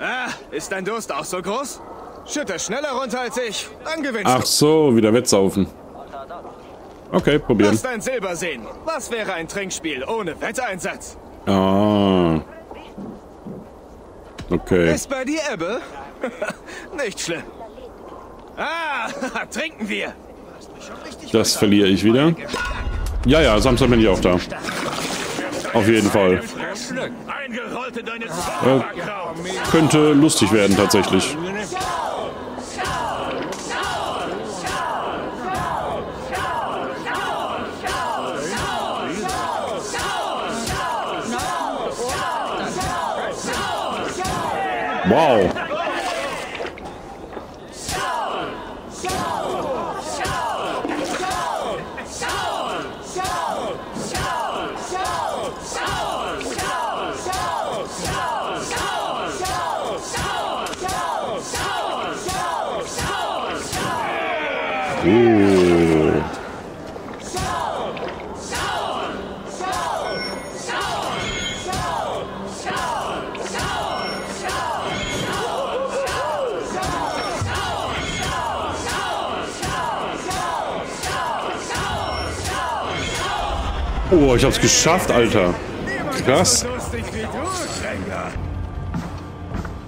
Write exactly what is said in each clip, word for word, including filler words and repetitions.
Ah, ist dein Durst auch so groß? Schütte schneller runter als ich, dann gewinnst du. Ach so, wieder Wettsaufen. Okay, probieren. Lass dein Silber sehen. Was wäre ein Trinkspiel ohne Wetteinsatz? Ah. Okay. Ist bei dir Ebbe? Nicht schlimm. Ah, trinken wir. Das verliere ich wieder. Ja, ja, Samstag bin ich auch da. Auf jeden Fall. Äh, könnte lustig werden, tatsächlich. Wow. Uh. Oh, ich hab's geschafft, Alter. Krass.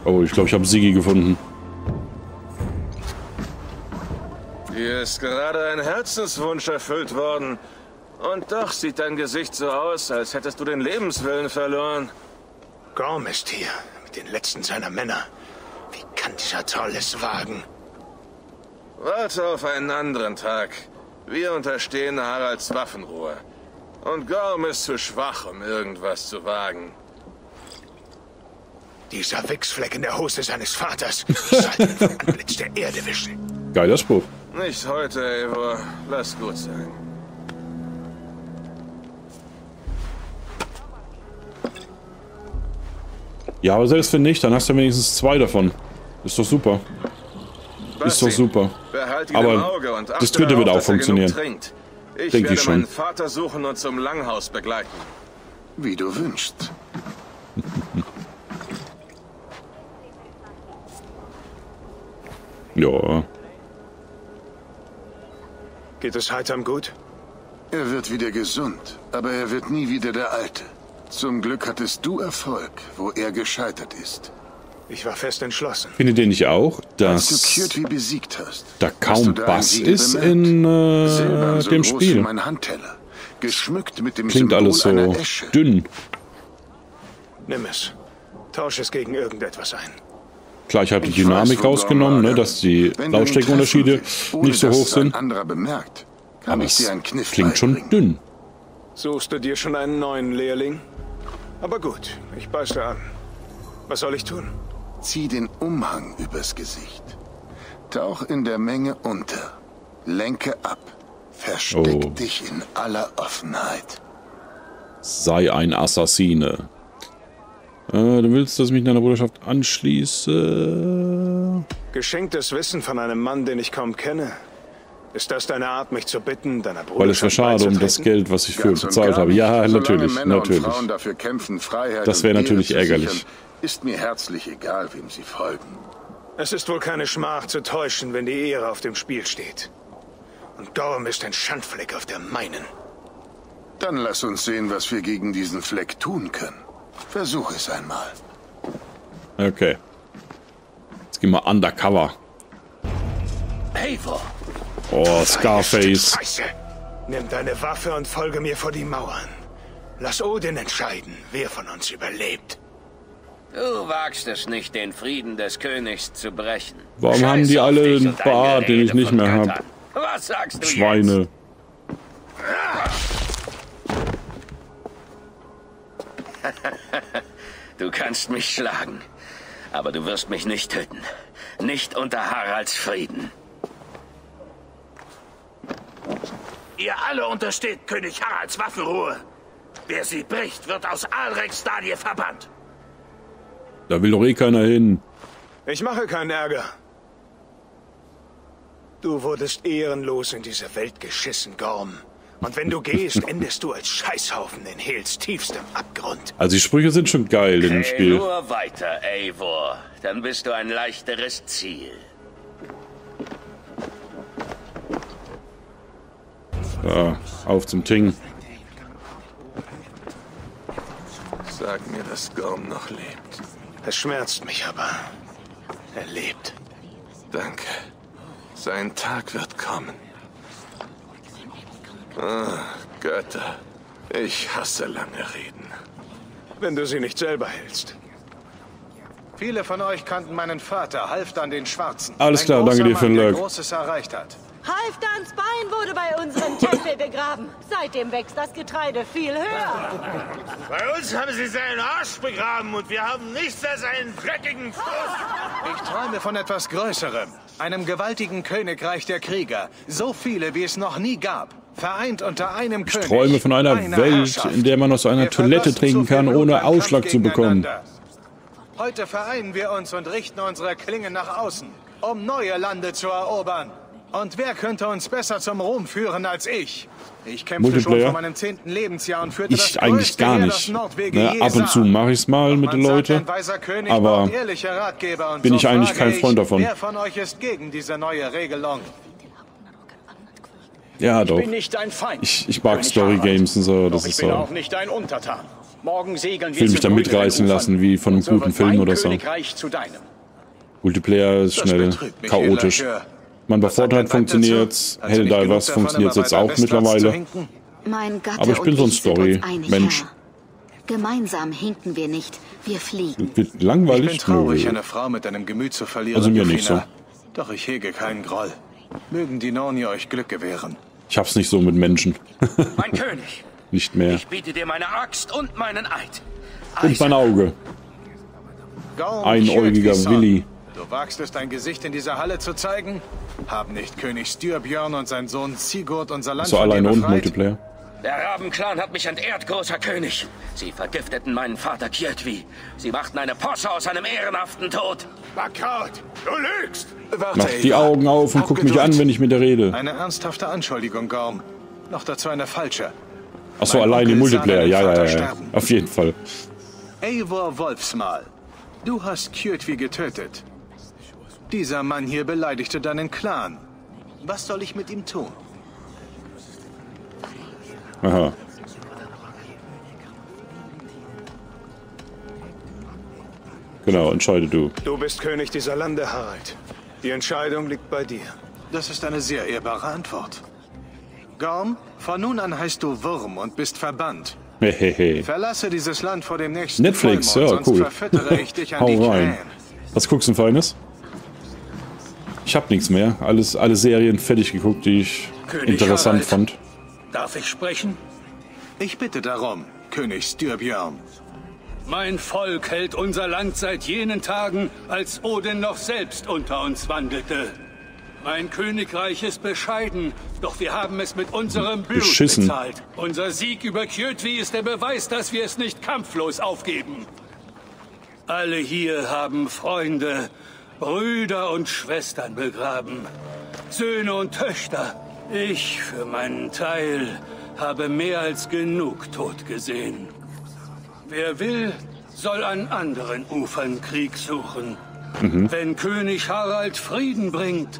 Oh, ich glaube, ich habe Sigi gefunden. Hier ist gerade ein Herzenswunsch erfüllt worden. Und doch sieht dein Gesicht so aus, als hättest du den Lebenswillen verloren. Gorm ist hier, mit den letzten seiner Männer. Wie kann dieser Troll es wagen? Warte auf einen anderen Tag. Wir unterstehen Haralds Waffenruhe. Und Gorm ist zu schwach, um irgendwas zu wagen. Dieser Wichsfleck in der Hose seines Vaters. Ich sollte ihn vom Antlitz der Erde wischen. Geiler Spruch. Nicht heute, Eivor. Lass gut sein. Ja, aber selbst wenn nicht, dann hast du wenigstens zwei davon. Ist doch super. Basti, ist doch super. Aber Auge und das dritte wird auch funktionieren. Ich Denk werde ich schon. meinen Vater suchen und zum Langhaus begleiten. Wie du wünschst. Ja. Geht es Heitam gut? Er wird wieder gesund, aber er wird nie wieder der Alte. Zum Glück hattest du Erfolg, wo er gescheitert ist. Ich war fest entschlossen. Findet ihr nicht auch, dass Als du Kjötvi besiegt hast, da kaum Bass ist in äh, Silber, so dem groß Spiel? Wie mein Handteller, geschmückt mit dem Klingt Symbol alles so dünn. Nimm es. Tausch es gegen irgendetwas ein. Klar, ich habe die Dynamik rausgenommen, ne, dass die Lautstärkeunterschiede nicht so hoch sind. Bemerkt, aber es klingt schon dünn. Suchst du dir schon einen neuen Lehrling? Aber gut, ich beiße an. Was soll ich tun? Zieh den Umhang übers Gesicht. Tauch in der Menge unter. Lenke ab. Versteck oh. dich in aller Offenheit. Sei ein Assassine. Äh, du willst, dass ich mich deiner Bruderschaft anschließe? Geschenktes Wissen von einem Mann, den ich kaum kenne. Ist das deine Art, mich zu bitten, deiner Bruderschaft Weil es wäre schade um das Geld, was ich für bezahlt habe. Ja, natürlich, natürlich. Das wäre natürlich ärgerlich. Ist mir herzlich egal, wem sie folgen. Es ist wohl keine Schmach zu täuschen, wenn die Ehre auf dem Spiel steht. Und Gorm ist ein Schandfleck auf der meinen. Dann lass uns sehen, was wir gegen diesen Fleck tun können. Versuch es einmal. Okay. Jetzt gehen wir undercover. Eivor. Oh, Scarface. Nimm deine Waffe und folge mir vor die Mauern. Lass Odin entscheiden, wer von uns überlebt. Du wagst es nicht, den Frieden des Königs zu brechen. Warum haben die alle einen Bart, den ich nicht mehr habe? Was sagst du jetzt? Schweine. Du kannst mich schlagen, aber du wirst mich nicht töten. Nicht unter Haralds Frieden. Ihr alle untersteht König Haralds Waffenruhe. Wer sie bricht, wird aus Alreks Danie verbannt. Da will doch eh keiner hin. Ich mache keinen Ärger. Du wurdest ehrenlos in diese Welt geschissen, Gorm. Und wenn du gehst, endest du als Scheißhaufen in Hels tiefstem Abgrund. Also die Sprüche sind schon geil okay, in dem Spiel. Nur weiter, Eivor. Dann bist du ein leichteres Ziel. So, auf zum Ting. Sag mir, dass Gorm noch lebt. Es schmerzt mich aber. Er lebt. Danke. Sein Tag wird kommen. Ah, Götter. Ich hasse lange Reden. Wenn du sie nicht selber hältst. Viele von euch kannten meinen Vater, Halfdan den Schwarzen. Alles klar, danke dir für den Like. Großes erreicht hat. Halfdans Bein wurde bei unserem Tempel begraben. Seitdem wächst das Getreide viel höher. Bei uns haben sie seinen Arsch begraben und wir haben nichts als einen dreckigen Fuß. Ich träume von etwas Größerem. Einem gewaltigen Königreich der Krieger. So viele, wie es noch nie gab. Vereint unter einem König. Ich träume von einer eine Welt, in der man aus einer wir Toilette trinken kann, ohne Ausschlag zu bekommen. Heute vereinen wir uns und richten unsere Klingen nach außen, um neue Lande zu erobern. Und wer könnte uns besser zum Ruhm führen als ich? Ich kämpfte schon vor meinem zehnten Lebensjahr und führte ich das eigentlich gar nicht. Ne, ab und zu mache ich es mal mit den Leuten, aber bin ich eigentlich kein Freund davon. Wer von euch ist gegen diese neue Regelung? Ja, doch. Ich bin nicht dein Feind. Ich, ich mag Story-Games und so, das ist so. Ich bin auch nicht dein Untertan. Morgen segeln wir. Ich will mich da mitreißen lassen, wie von einem guten Film oder so. Multiplayer ist schnell chaotisch. Man bei Fortnite funktioniert, Helldivers funktioniert jetzt auch mittlerweile. Aber ich bin so ein Story-Mensch. Gemeinsam hinken wir nicht, wir fliegen. Wird langweilig? Ich bin traurig, eine Frau mit einem Gemüt zu verlieren. Also mir nicht so. Doch ich hege keinen Groll. Mögen die Nornen euch Glück gewähren. Ich hab's nicht so mit Menschen. Mein König. Nicht mehr. Ich biete dir meine Axt und meinen Eid. Und mein Auge. Einäugiger Willi. Du wagst es, dein Gesicht in dieser Halle zu zeigen? Haben nicht König Styrbjörn und sein Sohn Sigurd unser Land befreit? So alleine und Multiplayer. Der Rabenclan hat mich entehrt, großer König. Sie vergifteten meinen Vater Kjötvi. Sie machten eine Posse aus einem ehrenhaften Tod. Backraut, du lügst! Warte, mach die Augen auf und guck mich an, wenn ich mit dir rede. Eine ernsthafte Anschuldigung, Gorm. Noch dazu eine falsche. Ach so, alleine Multiplayer, ja, ja, ja, ja. Auf jeden Fall. Eivor Wolfsmal, du hast Kjötvi getötet. Dieser Mann hier beleidigte deinen Clan. Was soll ich mit ihm tun? Aha. Genau, entscheide du. Du bist König dieser Lande, Harald. Die Entscheidung liegt bei dir. Das ist eine sehr ehrbare Antwort. Gorm, von nun an heißt du Wurm und bist verbannt. Hehehe. Verlasse dieses Land vor dem nächsten Netflix, Vollmond, ja, cool. Sonst verfüttere ich dich an die Krähen. Was guckst du denn Feines? Ich hab nichts mehr. Alles, alle Serien fertig geguckt, die ich König interessant Harald, fand. Darf ich sprechen? Ich bitte darum, König Styrbjörn. Mein Volk hält unser Land seit jenen Tagen, als Odin noch selbst unter uns wandelte. Mein Königreich ist bescheiden, doch wir haben es mit unserem Blut beschissen bezahlt. Unser Sieg über Kjötvi ist der Beweis, dass wir es nicht kampflos aufgeben. Alle hier haben Freunde. Brüder und Schwestern begraben, Söhne und Töchter. Ich für meinen Teil habe mehr als genug Tod gesehen. Wer will, soll an anderen Ufern Krieg suchen. Mhm. Wenn König Harald Frieden bringt,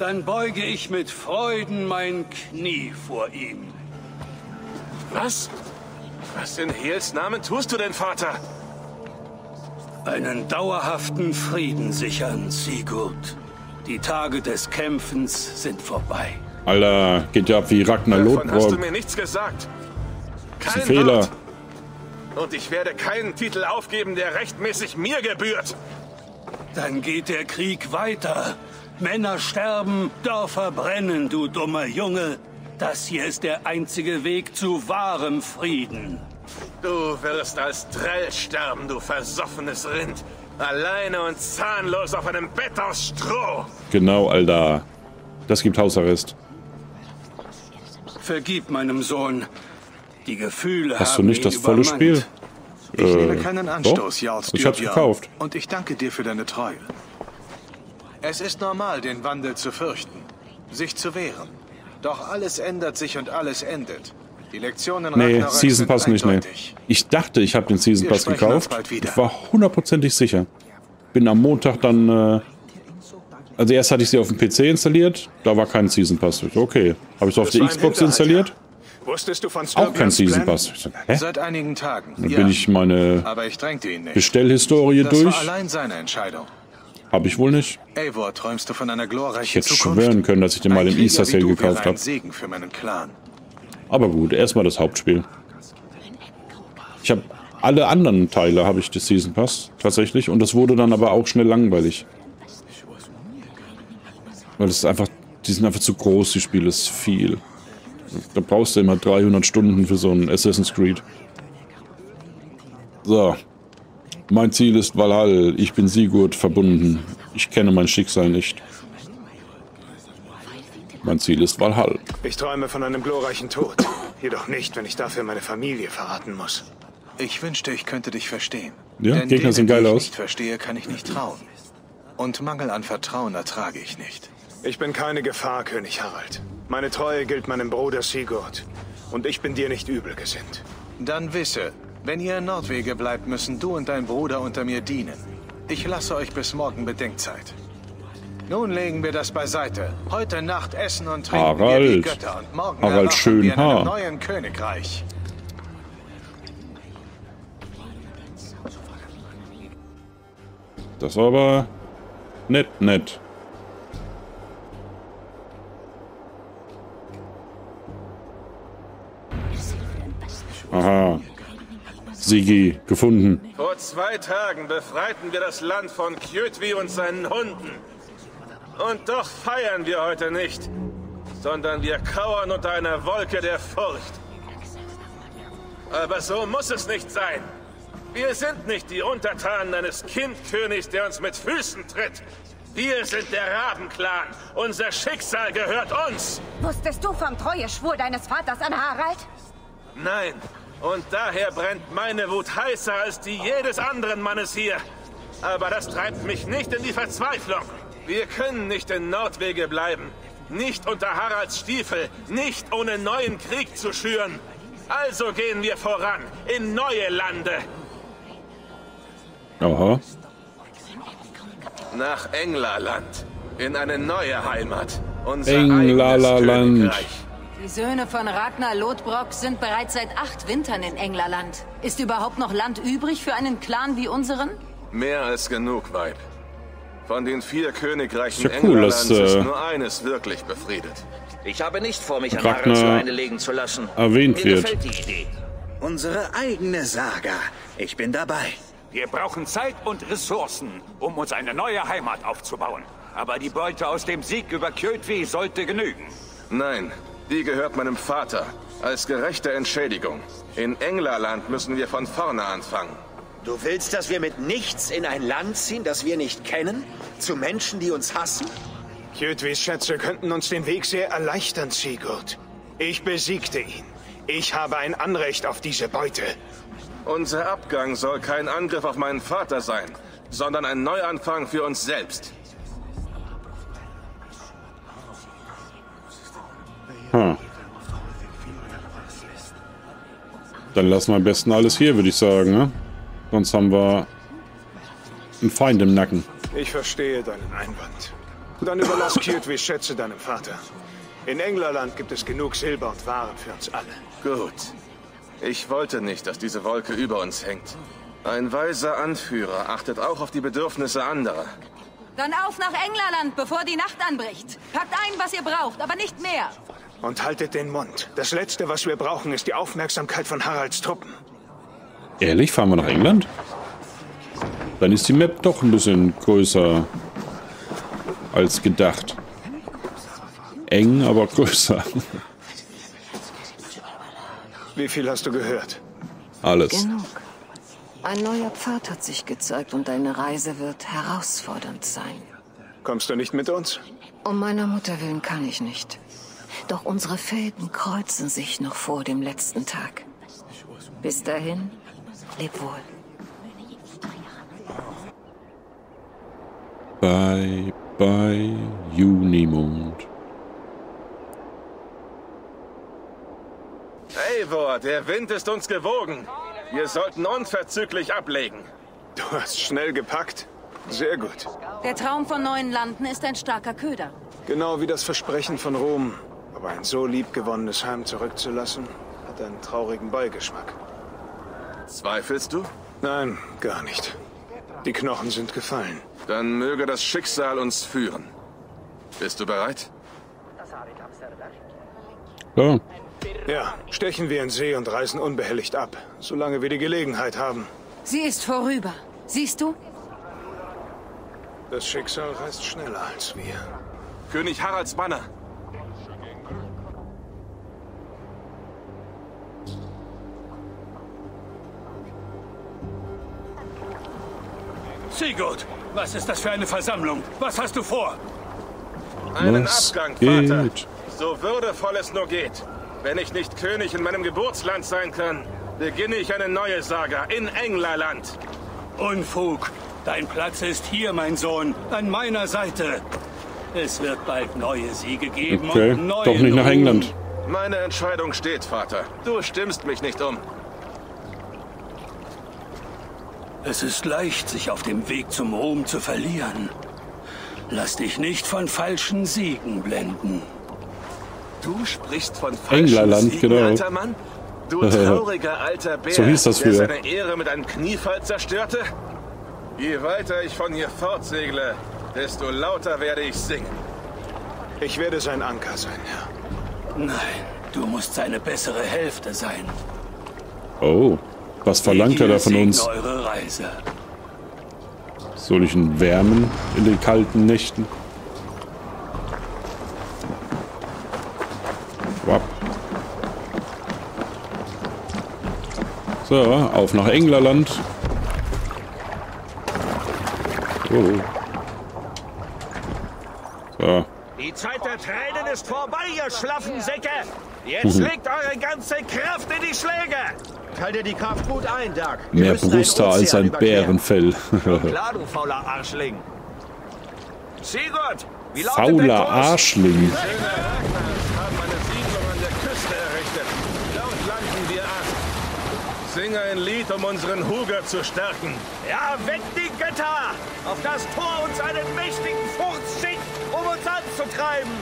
dann beuge ich mit Freuden mein Knie vor ihm. Was? Was in Hels Namen tust du denn, Vater? Einen dauerhaften Frieden sichern, Sigurd. Die Tage des Kämpfens sind vorbei. Alter, geht ja ab wie Ragnar Lothbrok. Davon hast du mir nichts gesagt. Kein Fehler. Und ich werde keinen Titel aufgeben, der rechtmäßig mir gebührt. Dann geht der Krieg weiter. Männer sterben, Dörfer brennen, du dummer Junge. Das hier ist der einzige Weg zu wahrem Frieden. Du wirst als Drell sterben, du versoffenes Rind. Alleine und zahnlos auf einem Bett aus Stroh. Genau, Alter. Das gibt Hausarrest. Vergib meinem Sohn. Die Gefühle haben ihn übermannt. Hast du nicht das volle Spiel? Ich äh, nehme keinen Anstoß, Jarls. Ich hab's gekauft. Und ich danke dir für deine Treue. Es ist normal, den Wandel zu fürchten, sich zu wehren. Doch alles ändert sich und alles endet. Die Lektionen nee, Season Pass nicht, nee. Ich dachte, ich habe den Season Pass gekauft. Ich war hundertprozentig sicher. Bin am Montag dann... Äh, also erst hatte ich sie auf dem P C installiert, da war kein Season Pass. Okay, habe ich sie auf der Xbox installiert? Wusstest du von Styrbjörns auch kein Season Pass. Ich so, hä? Seit einigen Tagen. Dann bin ich meine aber ich drängte ihn nicht. Bestellhistorie das durch. War allein seine Entscheidung. Habe ich wohl nicht. Eivor, träumst du von einer glorreichen ich hätte Zukunft? Schwören können, dass ich den mal im Easter Sale gekauft habe. Aber gut, erstmal das Hauptspiel. Ich habe alle anderen Teile habe ich des Season Pass tatsächlich und das wurde dann aber auch schnell langweilig. Weil es ist einfach, die sind einfach zu groß, die Spiele, ist viel. Da brauchst du immer dreihundert Stunden für so ein Assassin's Creed. So. Mein Ziel ist Walhall. Ich bin Sigurd verbunden. Ich kenne mein Schicksal nicht. Mein Ziel ist Walhall. Ich träume von einem glorreichen Tod. Jedoch nicht, wenn ich dafür meine Familie verraten muss. Ich wünschte, ich könnte dich verstehen. Ja, denn Gegner sehen geil aus. Wenn ich nicht verstehe, kann ich nicht trauen. Und Mangel an Vertrauen ertrage ich nicht. Ich bin keine Gefahr, König Harald. Meine Treue gilt meinem Bruder Sigurd. Und ich bin dir nicht übel gesinnt. Dann wisse, wenn ihr in Nordwege bleibt, müssen du und dein Bruder unter mir dienen. Ich lasse euch bis morgen Bedenkzeit. Nun legen wir das beiseite. Heute Nacht essen und trinken Harald. Wir die Götter und morgen Harald schön wir in einem neuen Königreich. Das war aber nett, nett. Aha. Sigi, gefunden. Vor zwei Tagen befreiten wir das Land von Kjötvi und seinen Hunden. Und doch feiern wir heute nicht, sondern wir kauern unter einer Wolke der Furcht. Aber so muss es nicht sein. Wir sind nicht die Untertanen eines Kindkönigs, der uns mit Füßen tritt. Wir sind der Rabenclan. Unser Schicksal gehört uns. Wusstest du vom Treueschwur deines Vaters an Harald? Nein. Und daher brennt meine Wut heißer als die jedes anderen Mannes hier. Aber das treibt mich nicht in die Verzweiflung. Wir können nicht in Nordwege bleiben. Nicht unter Haralds Stiefel. Nicht ohne neuen Krieg zu schüren. Also gehen wir voran. In neue Lande. Aha. Nach Englaland. In eine neue Heimat. Unser Englaland. Die Söhne von Ragnar Lothbrok sind bereits seit acht Wintern in Englaland. Ist überhaupt noch Land übrig für einen Clan wie unseren? Mehr als genug, Weib. Von den vier Königreichen ja cool, Englands dass, äh, ist nur eines wirklich befriedet. Ich habe nicht vor, mich an Haralds Leine legen zu lassen. Erwähnt wird. Mir gefällt die Idee. Unsere eigene Saga. Ich bin dabei. Wir brauchen Zeit und Ressourcen, um uns eine neue Heimat aufzubauen. Aber die Beute aus dem Sieg über Kjötvi sollte genügen. Nein. Die gehört meinem Vater, als gerechte Entschädigung. In Englaland müssen wir von vorne anfangen. Du willst, dass wir mit nichts in ein Land ziehen, das wir nicht kennen? Zu Menschen, die uns hassen? Kjötvis Schätze könnten uns den Weg sehr erleichtern, Sigurd. Ich besiegte ihn. Ich habe ein Anrecht auf diese Beute. Unser Abgang soll kein Angriff auf meinen Vater sein, sondern ein Neuanfang für uns selbst. Hm. Dann lassen wir am besten alles hier, würde ich sagen, ne? Sonst haben wir einen Feind im Nacken. Ich verstehe deinen Einwand. Dann überlass Kjötvi Schätze deinem Vater. In Englaland gibt es genug Silber und Waren für uns alle. Gut. Ich wollte nicht, dass diese Wolke über uns hängt. Ein weiser Anführer achtet auch auf die Bedürfnisse anderer. Dann auf nach Englaland, bevor die Nacht anbricht. Packt ein, was ihr braucht, aber nicht mehr. Und haltet den Mund. Das Letzte, was wir brauchen, ist die Aufmerksamkeit von Haralds Truppen. Ehrlich, fahren wir nach England? Dann ist die Map doch ein bisschen größer als gedacht. Eng, aber größer. Wie viel hast du gehört? Alles. Genug. Ein neuer Pfad hat sich gezeigt und deine Reise wird herausfordernd sein. Kommst du nicht mit uns? Um meiner Mutter willen kann ich nicht. Doch unsere Fäden kreuzen sich noch vor dem letzten Tag. Bis dahin, leb wohl. Bye, bye, Junimond. Eivor, der Wind ist uns gewogen. Wir sollten unverzüglich ablegen. Du hast schnell gepackt. Sehr gut. Der Traum von neuen Landen ist ein starker Köder. Genau wie das Versprechen von Rom. Aber ein so liebgewonnenes Heim zurückzulassen, hat einen traurigen Beigeschmack. Zweifelst du? Nein, gar nicht. Die Knochen sind gefallen. Dann möge das Schicksal uns führen. Bist du bereit? Ja. Ja, stechen wir in See und reisen unbehelligt ab, solange wir die Gelegenheit haben. Sie ist vorüber. Siehst du? Das Schicksal reist schneller als wir. König Haralds Banner. Sigurd, was ist das für eine Versammlung? Was hast du vor? Einen was Abgang, Vater. Geht? So würdevoll es nur geht. Wenn ich nicht König in meinem Geburtsland sein kann, beginne ich eine neue Saga in Englaland. Unfug. Dein Platz ist hier, mein Sohn, an meiner Seite. Es wird bald neue Siege geben, okay, und neue... Doch nicht nach England. Meine Entscheidung steht, Vater. Du stimmst mich nicht um. Es ist leicht, sich auf dem Weg zum Ruhm zu verlieren. Lass dich nicht von falschen Siegen blenden. Du sprichst von falschen England, Siegen, genau. Alter Mann? Du trauriger alter Bär, so hieß das der früher. Seine Ehre mit einem Kniefall zerstörte? Je weiter ich von hier fortsegle, desto lauter werde ich singen. Ich werde sein Anker sein, Herr. Ja. Nein, du musst seine bessere Hälfte sein. Oh. Was verlangt er da von uns? Soll ich ihn wärmen in den kalten Nächten? Wap. So, auf nach Englaland. Oh. So. Die Zeit der Tränen ist vorbei, ihr schlaffen Säcke! Jetzt legt eure ganze Kraft in die Schläge! Halte die Kraft gut ein, Doug. Mehr Brusthaar als ein Bärenfell. Klar, du fauler Arschling. Sigurd, wie lautet der Kurs? Fauler Arschling. Singe ein Lied, um unseren Huger zu stärken. Ja, weck die Götter, auf das Thor uns einen mächtigen Furz schickt, um uns anzutreiben.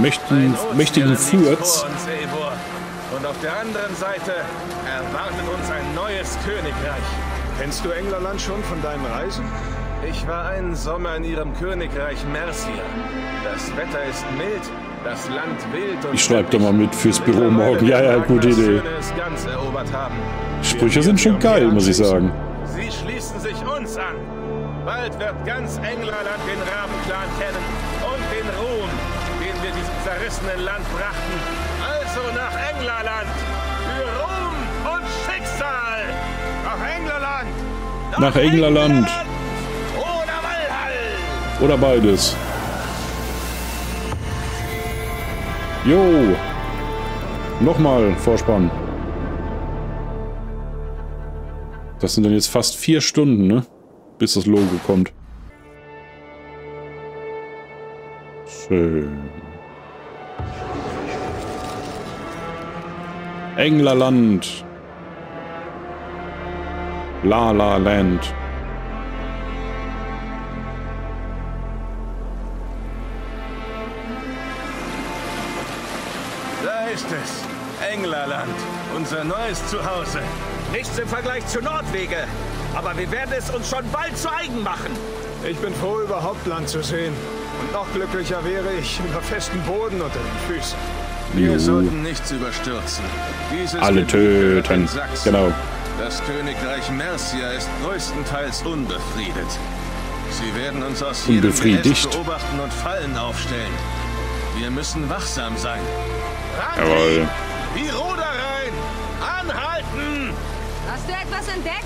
Mächtigen, mächtigen Furz. Und auf der anderen Seite erwartet uns ein neues Königreich. Kennst du England schon von deinen Reisen? Ich war einen Sommer in ihrem Königreich Mercia. Das Wetter ist mild, das Land wild und... Ich schreibe da mal mit fürs Büro morgen. Ja, ja, gute Idee. Sprüche sind schon geil, muss ich sagen. Sie schließen sich uns an. Bald wird ganz England den Rabenclan kennen und den Ruhm, den wir diesem zerrissenen Land brachten. Nach England! Für Ruhm und Schicksal! Nach England! Nach, Nach England! Oder Walhall! Oder beides. Jo! Nochmal Vorspann. Das sind dann jetzt fast vier Stunden, ne? Bis das Logo kommt. Schön. Englaland. La La Land. Da ist es. Englaland. Unser neues Zuhause. Nichts im Vergleich zu Nordwege. Aber wir werden es uns schon bald zu eigen machen. Ich bin froh, überhaupt Land zu sehen. Und noch glücklicher wäre ich über festen Boden unter den Füßen. Wir sollten nichts überstürzen. Dieses Alle töten. Genau. Das Königreich Mercia ist größtenteils unbefriedet. Sie werden uns aus jedem Geäst beobachten und Fallen aufstellen. Wir müssen wachsam sein. Ran, jawohl. Die Ruder rein! Anhalten! Hast du etwas entdeckt?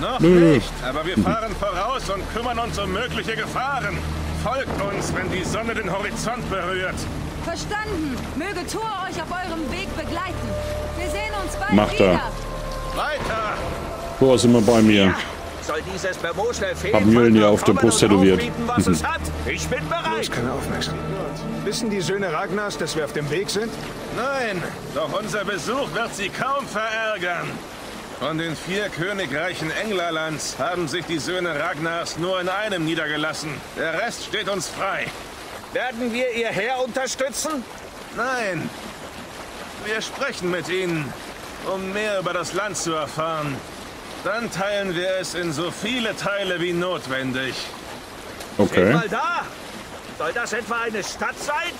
Noch Nö. nicht, aber wir fahren voraus und kümmern uns um mögliche Gefahren. Folgt uns, wenn die Sonne den Horizont berührt. Verstanden. Möge Thor euch auf eurem Weg begleiten. Wir sehen uns bald Macht wieder. Macht er. Weiter. Thor ist immer bei mir. Ja. soll dieses haben Mjölnir auf der Brust tätowiert. Was es hat. Ich bin bereit. Ich keine Aufmerksamkeit. Wissen die Söhne Ragnars, dass wir auf dem Weg sind? Nein, doch unser Besuch wird sie kaum verärgern. Von den vier Königreichen Englalands haben sich die Söhne Ragnars nur in einem niedergelassen. Der Rest steht uns frei. Werden wir ihr Heer unterstützen? Nein. Wir sprechen mit ihnen, um mehr über das Land zu erfahren. Dann teilen wir es in so viele Teile wie notwendig. Okay. Seht mal da! Soll das etwa eine Stadt sein?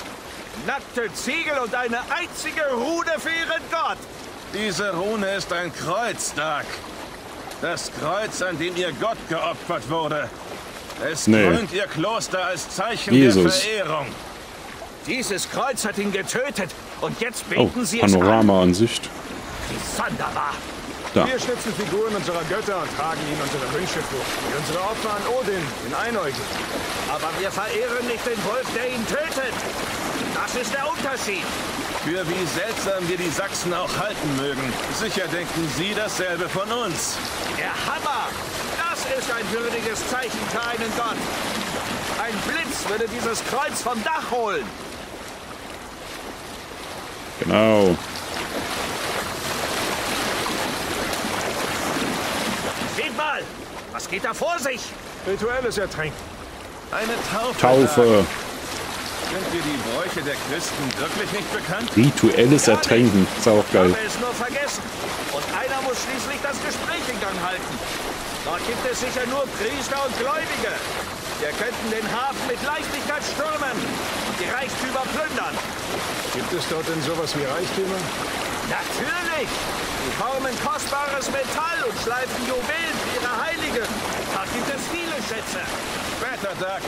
Nackte Ziegel und eine einzige Rune für ihren Gott. Diese Rune ist ein Kreuz, Doug. Das Kreuz, an dem ihr Gott geopfert wurde. Es nee. krönt ihr Kloster als Zeichen Jesus. der Verehrung. Dieses Kreuz hat ihn getötet und jetzt beten oh, sie Panoramaansicht. Sonderbar. Da. Wir schnitzen Figuren unserer Götter und tragen ihnen unsere Wünsche vor. Wie unsere Opfer an Odin, den Einäugigen. Aber wir verehren nicht den Wolf, der ihn tötet. Das ist der Unterschied. Für wie seltsam wir die Sachsen auch halten mögen. Sicher denken sie dasselbe von uns. Der Hammer! Das ist ein würdiges Zeichen für einen Gott. Ein Blitz würde dieses Kreuz vom Dach holen. Genau. Seht mal! Was geht da vor sich? Rituelles Ertränken. Eine Taufe. Taufe. Sind dir die Bräuche der Christen wirklich nicht bekannt? Rituelles Ertränken. Ist auch geil. Ich habe es nur vergessen. Und einer muss schließlich das Gespräch in Gang halten. Dort gibt es sicher nur Priester und Gläubige. Wir könnten den Hafen mit Leichtigkeit stürmen und die Reichtümer plündern. Gibt es dort denn sowas wie Reichtümer? Natürlich! Sie formen kostbares Metall und schleifen Juwelen für ihre Heiligen. Da gibt es viele Schätze. Später, Doug.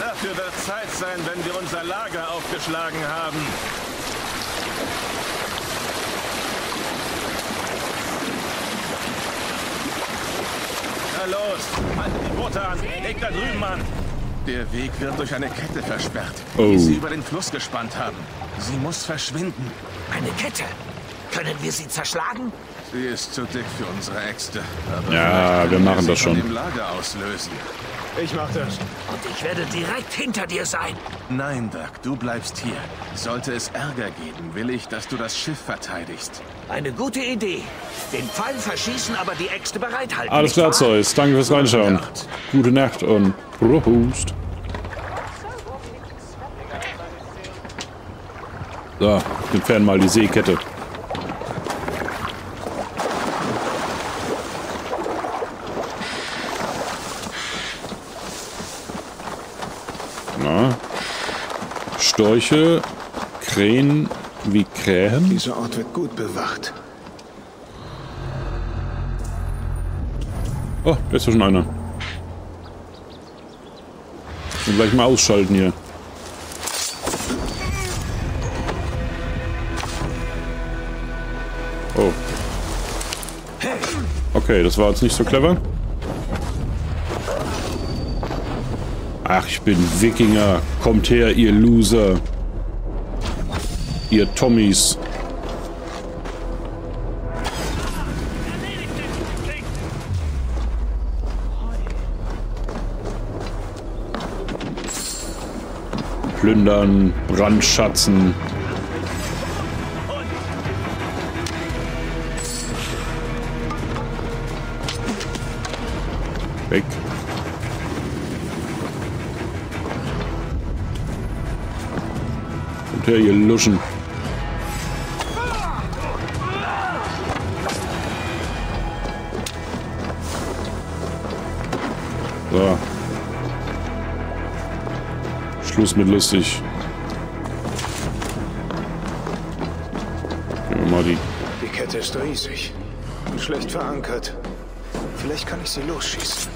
Dafür wird Zeit sein, wenn wir unser Lager aufgeschlagen haben. Na los, haltet die Boote an, legt da drüben an. Der Weg wird durch eine Kette versperrt, oh. die sie über den Fluss gespannt haben. Sie muss verschwinden. Eine Kette? Können wir sie zerschlagen? Sie ist zu dick für unsere Äxte. Aber ja, wir machen wir das schon. Im Lager auslösen. Ich mach das. Und ich werde direkt hinter dir sein. Nein, Doug, du bleibst hier. Sollte es Ärger geben, will ich, dass du das Schiff verteidigst. Eine gute Idee. Den Pfeil verschießen, aber die Äxte bereithalten. Alles klar, Zeus. Danke fürs Reinschauen. Nacht. Gute Nacht und Prost. So, entfernen mal die Seekette. Storche, Krähen wie Krähen. Dieser Ort wird gut bewacht. Oh, da ist schon einer. Und gleich mal ausschalten hier. Oh. Okay, das war jetzt nicht so clever. Ach, ich bin Wikinger. Kommt her, ihr Loser. Ihr Tommies. Plündern, brandschatzen. Weg. Ja, ihr Luschen. So. Schluss mit lustig. Gehen wir mal die. Die Kette ist riesig und schlecht verankert. Vielleicht kann ich sie losschießen.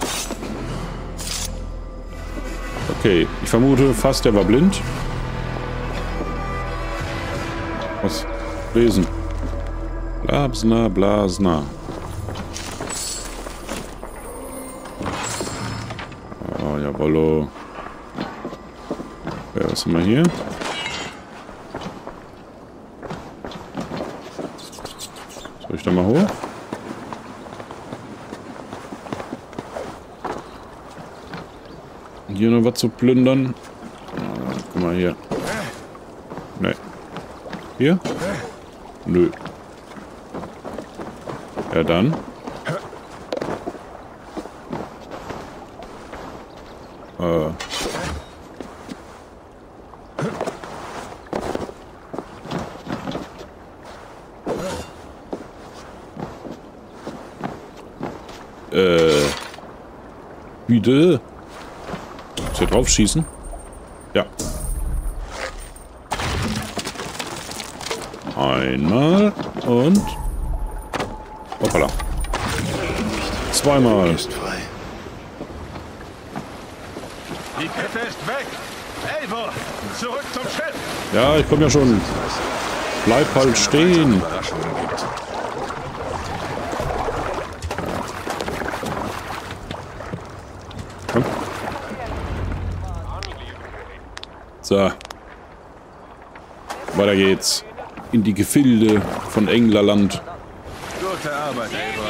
Okay, ich vermute fast, der war blind. Was lesen. Blasna, blasna. Oh, jawollo. Ja, was haben wir hier? Soll ich da mal hoch? Hier noch was zu plündern. Ah, guck mal hier. Ne. Hier? Nö. Ja dann. Äh. Äh. Bitte. Muss hier drauf schießen? Ja. Einmal und. Hoppala. Zweimal. Ist frei. Die Kette ist weg. Eivor, zurück zum Schiff. Ja, ich komme ja schon. Bleib halt stehen. Komm. So. Weiter geht's. In die Gefilde von Englaland. Gute Arbeit, Eivor.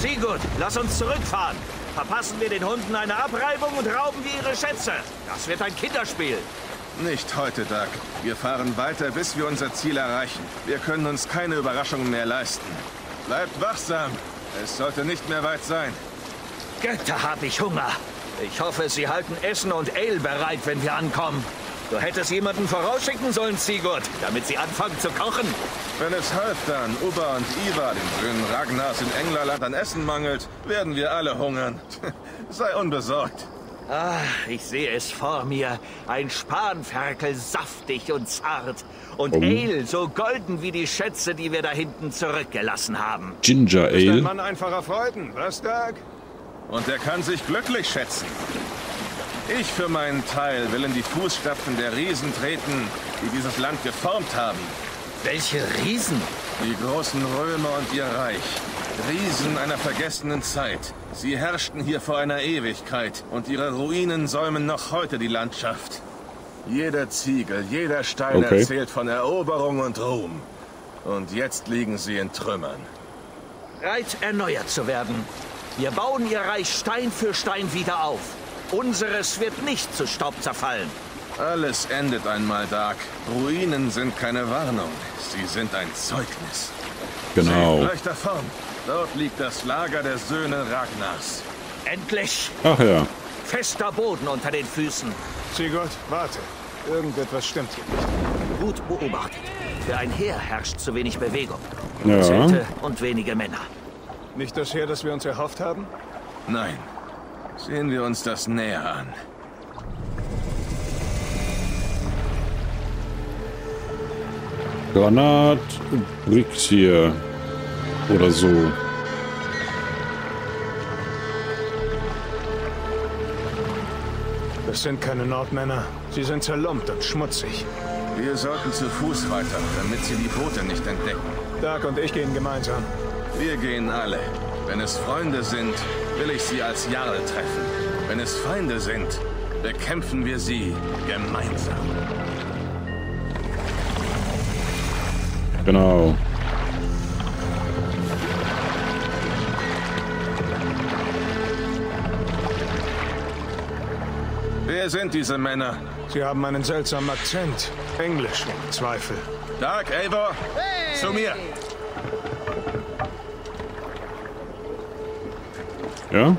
Sigurd, lass uns zurückfahren. Verpassen wir den Hunden eine Abreibung und rauben wir ihre Schätze. Das wird ein Kinderspiel. Nicht heute, Doug. Wir fahren weiter, bis wir unser Ziel erreichen. Wir können uns keine Überraschungen mehr leisten. Bleibt wachsam. Es sollte nicht mehr weit sein. Götter, hab ich Hunger. Ich hoffe, Sie halten Essen und Ale bereit, wenn wir ankommen. Du hättest jemanden vorausschicken sollen, Sigurd, damit sie anfangen zu kochen. Wenn es Halfdan, Uba und Ivar, den grünen Ragnars in Englaland, an Essen mangelt, werden wir alle hungern. Sei unbesorgt. Ach, ich sehe es vor mir. Ein Spanferkel saftig und zart. Und um. Ale so golden wie die Schätze, die wir da hinten zurückgelassen haben. Ginger Ale. Ist ein Mann einfacher Freuden, was, Dirk? Und er kann sich glücklich schätzen. Ich für meinen Teil will in die Fußstapfen der Riesen treten, die dieses Land geformt haben. Welche Riesen? Die großen Römer und ihr Reich. Riesen einer vergessenen Zeit. Sie herrschten hier vor einer Ewigkeit und ihre Ruinen säumen noch heute die Landschaft. Jeder Ziegel, jeder Stein okay. erzählt von Eroberung und Ruhm. Und jetzt liegen sie in Trümmern. Bereit, erneuert zu werden. Wir bauen ihr Reich Stein für Stein wieder auf. Unseres wird nicht zu Staub zerfallen. Alles endet einmal, Doug. Ruinen sind keine Warnung. Sie sind ein Zeugnis. Genau. Seht gleich davon. Dort liegt das Lager der Söhne Ragnars. Endlich. Ach ja. Fester Boden unter den Füßen. Sigurd, warte. Irgendetwas stimmt hier nicht. Gut beobachtet. Für ein Heer herrscht zu wenig Bewegung. Ja. Zelte und wenige Männer. Nicht das Heer, das wir uns erhofft haben? Nein. Sehen wir uns das näher an. Granat, Bricks hier. Oder so. Das sind keine Nordmänner. Sie sind zerlumpt und schmutzig. Wir sollten zu Fuß weiter, damit sie die Boote nicht entdecken. Doug und ich gehen gemeinsam. Wir gehen alle. Wenn es Freunde sind, will ich sie als Jarl treffen. Wenn es Feinde sind, bekämpfen wir sie gemeinsam. Genau. Wer sind diese Männer? Sie haben einen seltsamen Akzent. Englisch, im Zweifel. Doug, Eivor, hey! Zu mir! Ja?